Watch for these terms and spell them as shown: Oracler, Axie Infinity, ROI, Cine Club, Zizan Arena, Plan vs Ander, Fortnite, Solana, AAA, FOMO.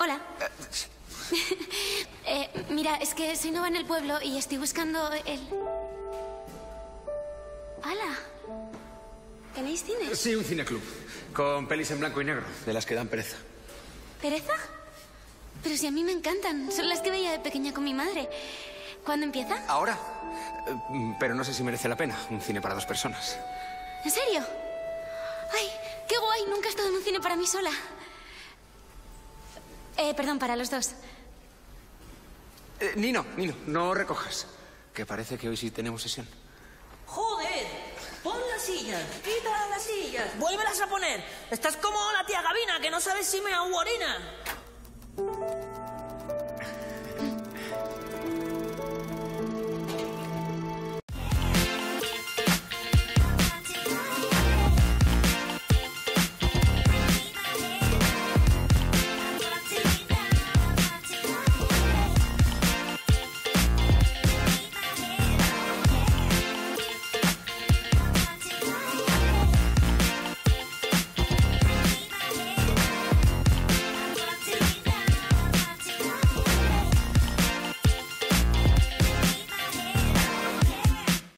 Hola. Mira, es que soy nueva en el pueblo y estoy buscando el... ¡Hala! ¿Tenéis cine? Sí, un cineclub. Con pelis en blanco y negro, de las que dan pereza. ¿Pereza? Pero si a mí me encantan. Son las que veía de pequeña con mi madre. ¿Cuándo empieza? Ahora. Pero no sé si merece la pena un cine para dos personas. ¿En serio? ¡Ay, qué guay! Nunca he estado en un cine para mí sola. Perdón, para los dos. Nino, no recojas. Que parece que hoy sí tenemos sesión. ¡Joder! ¡Pon las sillas! ¡Quita las sillas! ¡Vuélvelas a poner! ¡Estás como la tía Gabina, que no sabes si mea u orina!